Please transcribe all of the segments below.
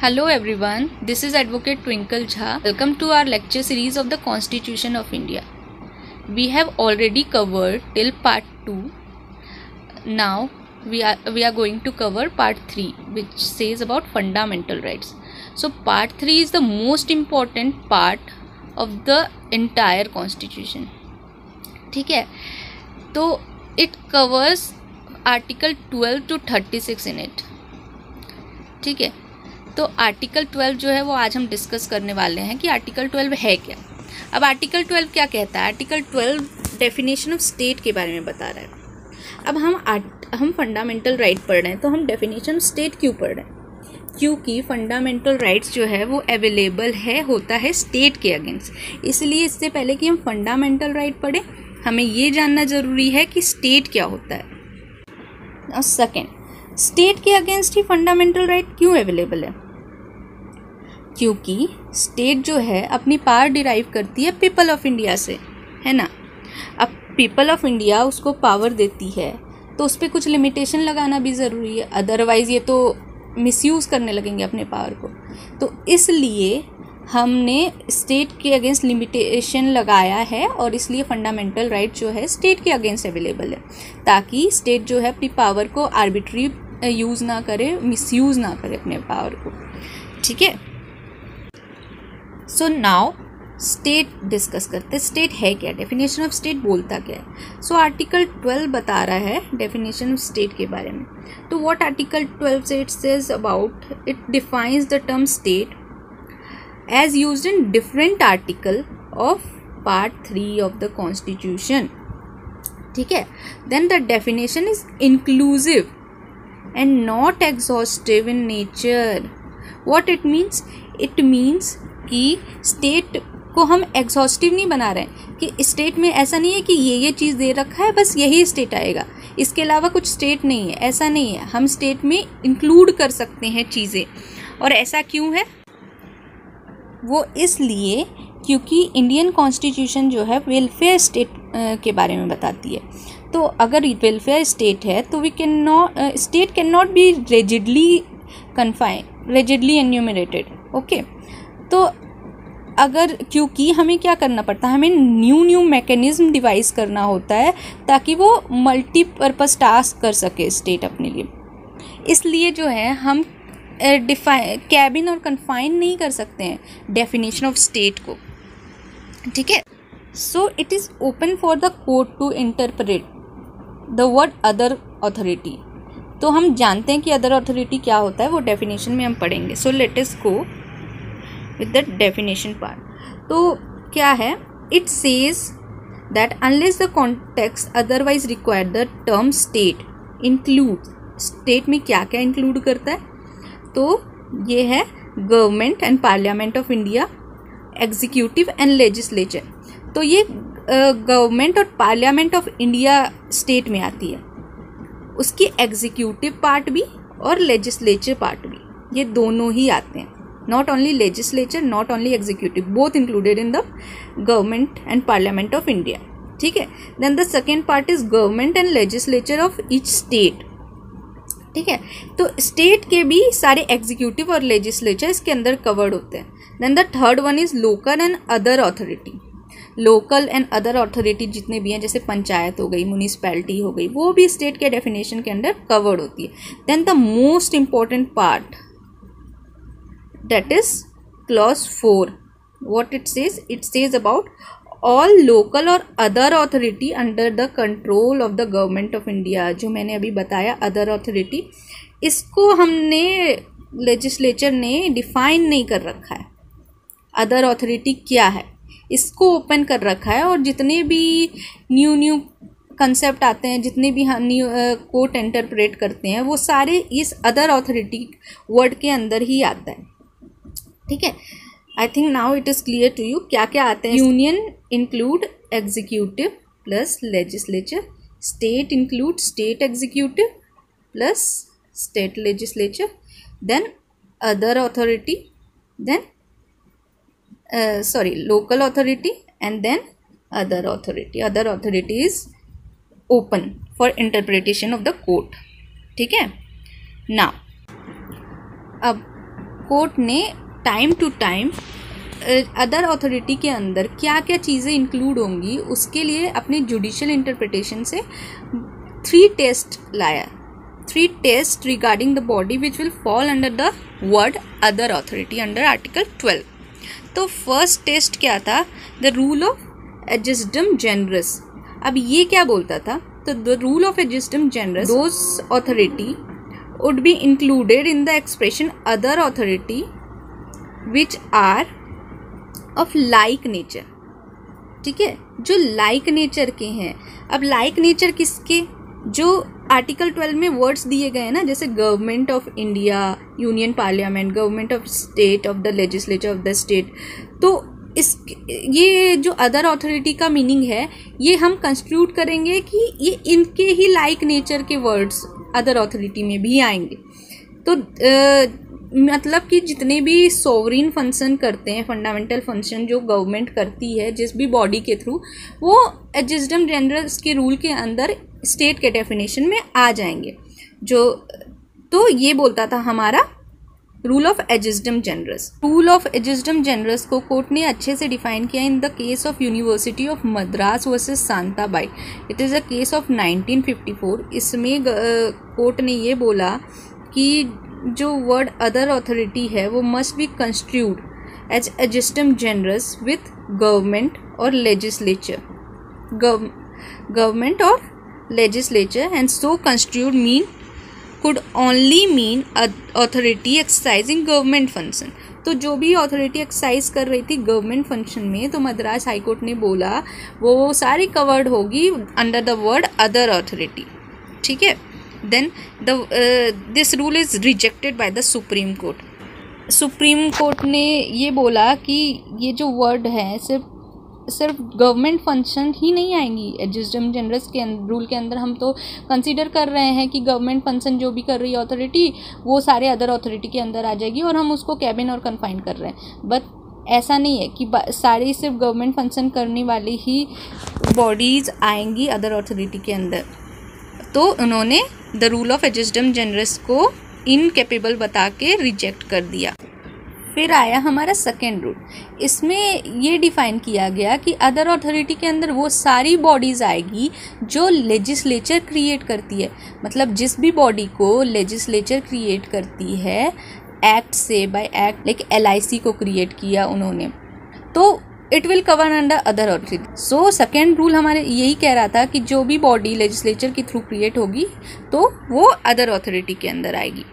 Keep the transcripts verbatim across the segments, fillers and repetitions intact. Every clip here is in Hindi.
Hello everyone, this is Advocate Twinkle Jha. Welcome to our lecture series of the Constitution of India. We have already covered till part two. Now we are we are going to cover part three, which says about fundamental rights. So part three is the most important part of the entire Constitution. ठीक है, तो it covers Article twelve to thirty-six in it. ठीक है, तो आर्टिकल ट्वेल्व जो है वो आज हम डिस्कस करने वाले हैं कि आर्टिकल ट्वेल्व है क्या। अब आर्टिकल ट्वेल्व क्या कहता है, article twelve definition of state के बारे में बता रहा है। अब हम आर्ट हम फंडामेंटल राइट पढ़ रहे हैं, तो हम डेफिनेशन स्टेट क्यों पढ़ रहे हैं, क्योंकि फंडामेंटल राइट्स जो है वो अवेलेबल है होता है स्टेट के अगेंस्ट। इसलिए इससे पहले कि हम फंडामेंटल राइट पढ़ें, हमें ये जानना ज़रूरी है कि स्टेट क्या होता है। और सेकेंड, स्टेट के अगेंस्ट ही फंडामेंटल राइट क्यों अवेलेबल है, क्योंकि स्टेट जो है अपनी पावर डिराइव करती है पीपल ऑफ इंडिया से, है ना। अब पीपल ऑफ इंडिया उसको पावर देती है, तो उस पर कुछ लिमिटेशन लगाना भी ज़रूरी है, अदरवाइज़ ये तो मिसयूज़ करने लगेंगे अपने पावर को। तो इसलिए हमने स्टेट के अगेंस्ट लिमिटेशन लगाया है, और इसलिए फंडामेंटल राइट जो है स्टेट के अगेंस्ट अवेलेबल है, ताकि स्टेट जो है अपनी पावर को आर्बिट्री यूज़ ना करे, मिसयूज़ ना करे अपने पावर को। ठीक है, सो नाउ स्टेट डिस्कस करते हैं, स्टेट है क्या, डेफिनेशन ऑफ स्टेट बोलता क्या है। सो आर्टिकल ट्वेल्व बता रहा है डेफिनेशन ऑफ स्टेट के बारे में। तो what article twelve says it says about, it defines the term state as used in different article of part three of the constitution. ठीक है, then the definition is inclusive and not exhaustive in nature. What it means, it means कि स्टेट को हम एग्जॉस्टिव नहीं बना रहे हैं, कि स्टेट में ऐसा नहीं है कि ये ये चीज़ दे रखा है बस यही स्टेट आएगा, इसके अलावा कुछ स्टेट नहीं है, ऐसा नहीं है। हम स्टेट में इंक्लूड कर सकते हैं चीज़ें, और ऐसा क्यों है, वो इसलिए क्योंकि इंडियन कॉन्स्टिट्यूशन जो है वेलफेयर स्टेट के बारे में बताती है। तो अगर वेलफेयर स्टेट है तो we can not, state can not be rigidly confine, rigidly enumerated. Okay, तो अगर, क्योंकि हमें क्या करना पड़ता है, हमें न्यू न्यू मैकेनिज़्म डिवाइस करना होता है ताकि वो मल्टीपर्पज़ टास्क कर सके स्टेट अपने लिए। इसलिए जो है हम डिफाइन, कैबिन और कन्फाइन नहीं कर सकते हैं डेफिनेशन ऑफ स्टेट को। ठीक है, so it is open for the court to interpret the word other authority. तो हम जानते हैं कि अदर अथॉरिटी क्या होता है, वो डेफिनेशन में हम पढ़ेंगे। So let us go with the definition part. तो क्या है, it says that unless the context otherwise required the term state includes, state में क्या क्या include करता है, तो ये है government and parliament of India, executive and legislature। तो ये uh, government और parliament of India state में आती है, उसकी executive part भी और legislature part भी, ये दोनों ही आते हैं। Not only legislature, not only executive, both included in the government and parliament of India. ठीक है, then the second part is government and legislature of each state. ठीक है, तो state के भी सारे executive और legislature इसके अंदर covered होते हैं। Then the third one is local and other authority. Local and other authority जितने भी हैं, जैसे पंचायत हो गई, municipality हो गई, वो भी state के definition के अंदर covered होती है। Then the most important part, that is clause four. What it says, it says about all local or other authority under the control of the government of India। जो मैंने अभी बताया other authority, इसको हमने legislature ने define नहीं कर रखा है, other authority क्या है इसको open कर रखा है। और जितने भी new new कंसेप्ट आते हैं, जितने भी हम न्यू कोर्ट इंटरप्रेट करते हैं, वो सारे इस अदर ऑथोरिटी वर्ड के अंदर ही आता है। ठीक है, I think now it is clear to you क्या क्या आते हैं। Union include executive plus legislature, state include state executive plus state legislature, then other authority, then sorry local authority and then other authority. Other authority is open for interpretation of the court. ठीक है, नाउ अब कोर्ट ने time to time other authority के अंदर क्या क्या चीज़ें इंक्लूड होंगी उसके लिए अपने जुडिशल इंटरप्रिटेशन से थ्री टेस्ट लाया, three test regarding the body which will fall under the word other authority under article twelve. तो फर्स्ट टेस्ट क्या था? The rule of ejusdem generis. अब ये क्या बोलता था? तो the rule of ejusdem generis those authority would be included in the expression other authority which are of like nature. ठीक है, जो लाइक नेचर के हैं. अब लाइक नेचर किसके? जो आर्टिकल ट्वेल्व में वर्ड्स दिए गए हैं ना, जैसे government of India, union parliament, government of state, of the legislature of the state. तो इस ये जो अदर अथॉरिटी का मीनिंग है ये हम कंस्ट्रूट करेंगे कि ये इनके ही लाइक नेचर के वर्ड्स अदर अथॉरिटी में भी आएंगे. तो आ, मतलब कि जितने भी सोवरीन फंक्शन करते हैं, फंडामेंटल फंक्शन जो गवर्नमेंट करती है जिस भी बॉडी के थ्रू, वो एजिस्डम जनरस के रूल के अंदर स्टेट के डेफिनेशन में आ जाएंगे. जो तो ये बोलता था हमारा rule of ejusdem generis. Rule of ejusdem generis को कोर्ट ने अच्छे से डिफाइन किया in the case of university of Madras versus Santabai. It is a case of nineteen fifty four. इसमें कोर्ट ने ये बोला कि जो वर्ड अदर अथॉरिटी है वो must be construed as ejusdem generis with government और लेजिस्लेचर, गवर्नमेंट और legislature, and so construed mean could only mean authority exercising government function. तो जो भी authority exercise कर रही थी government function में, तो मद्रास हाई कोर्ट ने बोला वो सारी covered होगी under the word other authority. ठीक है, then the uh, this rule is rejected by the Supreme Court. Supreme Court ने ये बोला कि ये जो word है सिर्फ सिर्फ गवर्नमेंट फंक्शन ही नहीं आएंगी एजिस्डम जनरस के रूल के अंदर. हम तो कंसीडर कर रहे हैं कि गवर्नमेंट फंक्शन जो भी कर रही है अथॉरिटी वो सारे अदर अथॉरिटी के अंदर आ जाएगी और हम उसको कैबिन और कन्फाइन कर रहे हैं. बट ऐसा नहीं है कि सारी सिर्फ गवर्नमेंट फंक्शन करने वाली ही बॉडीज़ आएंगी अदर अथॉरिटी के अंदर. तो उन्होंने the rule of ejusdem generis को इनकेपेबल बता के रिजेक्ट कर दिया. फिर आया हमारा सेकेंड रूल. इसमें ये डिफाइन किया गया कि अदर अथॉरिटी के अंदर वो सारी बॉडीज़ आएगी जो लेजिस्लेचर क्रिएट करती है. मतलब जिस भी बॉडी को लेजिस्लेचर क्रिएट करती है एक्ट से, by act, like L I C को क्रिएट किया उन्होंने, तो it will cover under other authority. So second rule हमारे यही कह रहा था कि जो भी बॉडी लेजिस्लेचर के थ्रू क्रिएट होगी तो वो अदर अथॉरिटी के अंदर आएगी.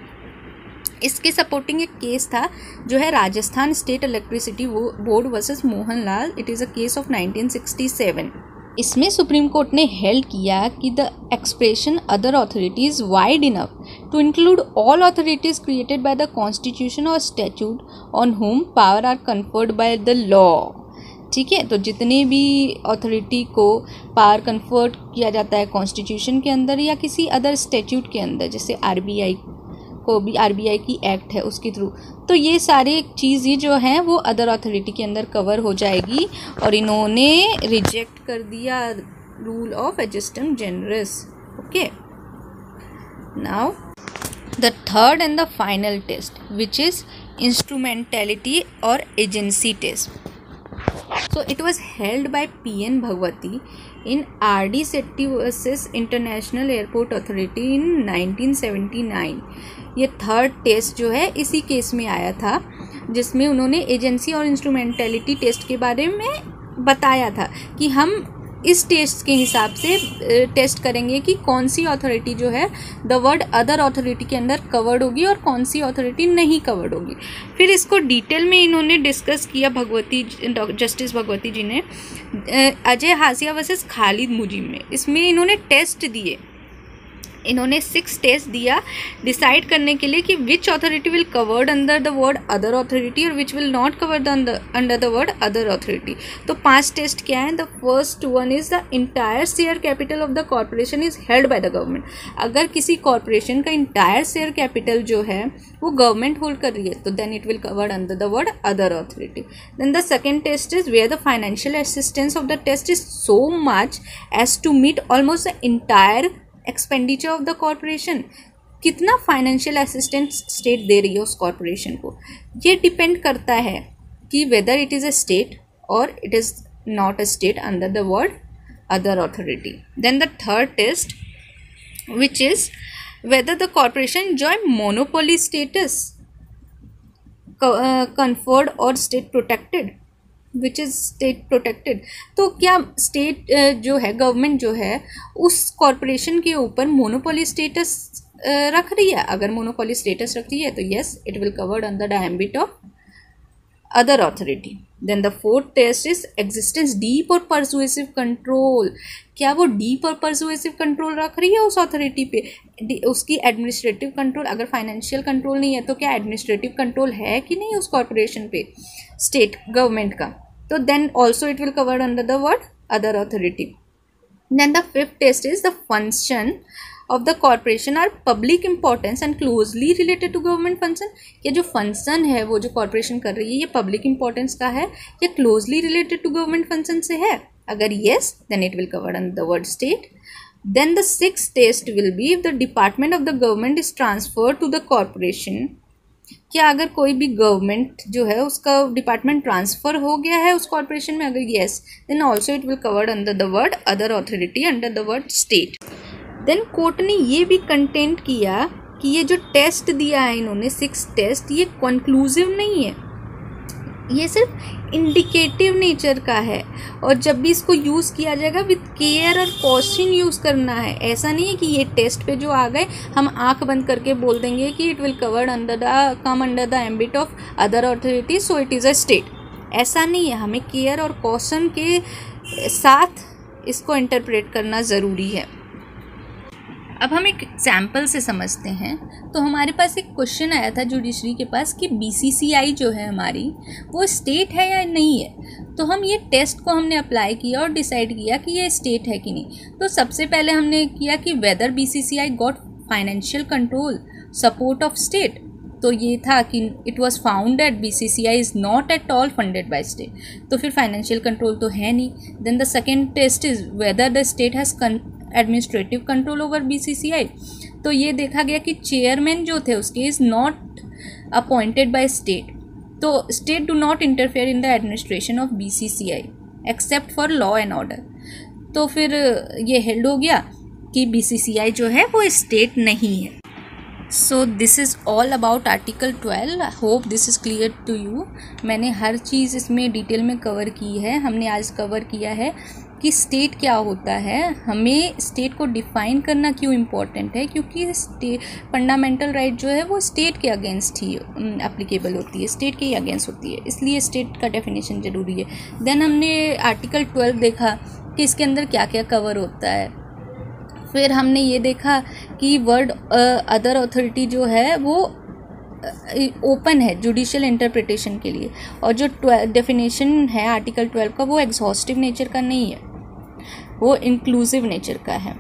इसके सपोर्टिंग एक केस था जो है Rajasthan state electricity board versus Mohan Lal. It is a case of nineteen sixty seven. इसमें सुप्रीम कोर्ट ने हेल्ड किया कि the expression other authority is wide enough to include all authorities created by the constitution और statute on whom power are conferred by the law. ठीक है, तो जितने भी अथॉरिटी को पावर कन्फर्ड किया जाता है कॉन्स्टिट्यूशन के अंदर या किसी अदर स्टैट्यूट के अंदर, जैसे आर बी आई को भी आरबीआई की एक्ट है उसके थ्रू, तो ये सारी चीज़ ही जो हैं वो अदर अथॉरिटी के अंदर कवर हो जाएगी. और इन्होंने रिजेक्ट कर दिया rule of ejusdem generis. Okay, now the third and the final test which is instrumentality और agency test. So it was held by P N Bhagwati in R D Setti versus International Airport Authority in nineteen seventy nine. ये थर्ड टेस्ट जो है इसी केस में आया था जिसमें उन्होंने एजेंसी और इंस्ट्रूमेंटलिटी टेस्ट के बारे में बताया था कि हम इस टेस्ट के हिसाब से टेस्ट करेंगे कि कौन सी अथॉरिटी जो है द वर्ड अदर अथॉरिटी के अंदर कवर्ड होगी और कौन सी अथॉरिटी नहीं कवर्ड होगी. फिर इसको डिटेल में इन्होंने डिस्कस किया भगवती, जस्टिस भगवती जी ने, अजय हासिया वर्सेस खालिद मुजिम में. इसमें इन्होंने टेस्ट दिए, इन्होंने सिक्स टेस्ट दिया डिसाइड करने के लिए कि which authority will covered under the word other authority और which will not covered under the word other authority. तो पांच टेस्ट क्या हैं? The first one is the entire share capital of the corporation is held by the government. अगर किसी कॉरपोरेशन का इंटायर शेयर कैपिटल जो है वो गवर्नमेंट होल्ड कर रही है तो then it will covered under the word other authority. Then the second test is where the financial assistance of the test is so much as to meet almost the entire expenditure of the corporation. कितना फाइनेंशियल असिस्टेंस स्टेट दे रही है उस कॉरपोरेशन को, ये डिपेंड करता है कि whether it is a state और it is not a state under the word other authority. Then the third test which is whether the corporation enjoy monopoly status uh, conferred or state protected, which is state protected. तो क्या state uh, जो है government जो है उस corporation के ऊपर monopoly status uh, रख रही है. अगर monopoly status रखती है तो yes it will covered under the ambit of other authority. Then the fourth test is existence deep or persuasive control. क्या वो deep और persuasive control रख रही है उस authority पे. उसकी administrative control, अगर financial control नहीं है तो क्या administrative control है कि नहीं उस corporation पे state government का. तो then also it will cover under the word other authority. Then the fifth test is the function of the corporation are public importance and closely related to government function. ये जो फंक्शन है वो जो corporation कर रही है ये public importance का है या closely related to government function से है. अगर yes then it will cover under the word state. Then the sixth test will be if the department of the government is transferred to the corporation. क्या अगर कोई भी government जो है उसका department transfer हो गया है उस corporation में, अगर yes then also it will cover under the word other authority under the word state. Then court ने ये भी कंटेंट किया कि ये जो टेस्ट दिया है इन्होंने सिक्स टेस्ट ये कंक्लूसिव नहीं है, ये सिर्फ इंडिकेटिव नेचर का है और जब भी इसको यूज़ किया जाएगा विद केयर और कॉशन यूज़ करना है. ऐसा नहीं है कि ये टेस्ट पे जो आ गए हम आंख बंद करके बोल देंगे कि it will covered under the come under the ambit of other authority so it is a state. ऐसा नहीं है, हमें केयर और कॉशन के साथ इसको इंटरप्रेट करना ज़रूरी है. अब हम एक एग्जाम्पल से समझते हैं. तो हमारे पास एक क्वेश्चन आया था जुडिशरी के पास कि बीसीसीआई जो है हमारी वो स्टेट है या नहीं है. तो हम ये टेस्ट को हमने अप्लाई किया और डिसाइड किया कि ये स्टेट है कि नहीं. तो सबसे पहले हमने किया कि whether BCCI got financial control support of state. तो ये था कि it was found that BCCI is not at all funded by state. तो फिर फाइनेंशियल कंट्रोल तो है नहीं. Then the second test is whether the state has administrative control over BCCI. तो ये देखा गया कि चेयरमैन जो थे उसके is not appointed by state. तो state do not interfere in the administration of BCCI except for law and order. तो फिर ये हेल्ड हो गया कि बीसीसीआई जो है वो स्टेट नहीं है. So this is all about article twelve. Hope this is clear to you. मैंने हर चीज़ इसमें डिटेल में कवर की है. हमने आज कवर किया है कि स्टेट क्या होता है, हमें स्टेट को डिफ़ाइन करना क्यों इम्पॉर्टेंट है, क्योंकि स्टेट फंडामेंटल राइट जो है वो स्टेट के अगेंस्ट ही अप्लीकेबल होती है, स्टेट के ही अगेंस्ट होती है, इसलिए स्टेट का डेफिनेशन ज़रूरी है. देन हमने आर्टिकल ट्वेल्व देखा कि इसके अंदर क्या क्या कवर होता है. फिर हमने ये देखा कि वर्ड अदर अथॉरिटी जो है वो ओपन है जुडिशियल इंटरप्रिटेशन के लिए और जो डेफिनेशन है आर्टिकल ट्वेल्व का वो एग्जॉस्टिव नेचर का नहीं है, वो इंक्लूसिव नेचर का है.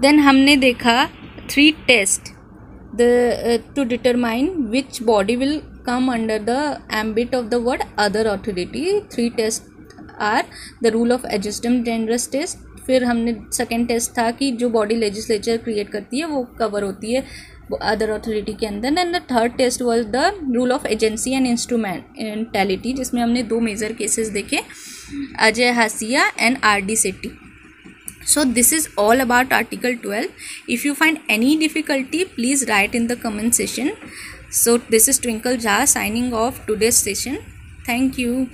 देन हमने देखा three test the to determine which body will come under the ambit of the word other authority. Three test are the rule of ejusdem generis test. फिर हमने सेकेंड टेस्ट था कि जो बॉडी लेजिस्लेचर क्रिएट करती है वो कवर होती है अदर अथॉरिटी के अंदर. And the third test was the rule of agency and instrumentality, जिसमें हमने दो मेजर केसेस देखे, Ajay Hasia and RD Shetty. So this is all about article twelve. If you find any difficulty please write in the comment session. So this is Twinkle Jha signing off today's session. Thank you.